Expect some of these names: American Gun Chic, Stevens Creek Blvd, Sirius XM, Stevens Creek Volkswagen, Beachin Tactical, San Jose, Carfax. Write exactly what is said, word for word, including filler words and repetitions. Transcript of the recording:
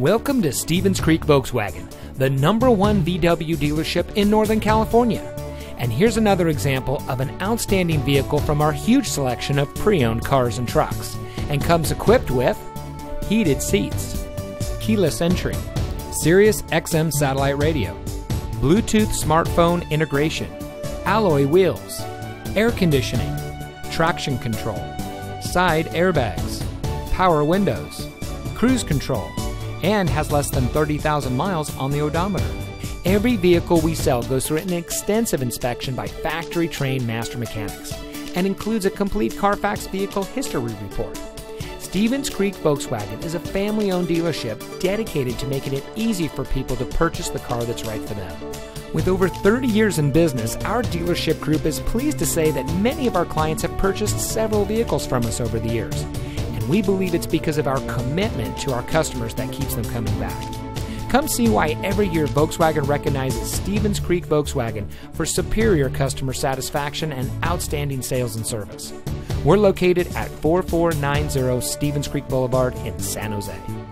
Welcome to Stevens Creek Volkswagen, the number one V W dealership in Northern California. And here's another example of an outstanding vehicle from our huge selection of pre-owned cars and trucks, and comes equipped with heated seats, keyless entry, Sirius X M satellite radio, Bluetooth smartphone integration, alloy wheels, air conditioning, traction control, side airbags, power windows, cruise control, and has less than thirty thousand miles on the odometer. Every vehicle we sell goes through an extensive inspection by factory-trained master mechanics and includes a complete Carfax vehicle history report. Stevens Creek Volkswagen is a family-owned dealership dedicated to making it easy for people to purchase the car that's right for them. With over thirty years in business, our dealership group is pleased to say that many of our clients have purchased several vehicles from us over the years. We believe it's because of our commitment to our customers that keeps them coming back. Come see why every year Volkswagen recognizes Stevens Creek Volkswagen for superior customer satisfaction and outstanding sales and service. We're located at four four nine zero Stevens Creek Boulevard in San Jose.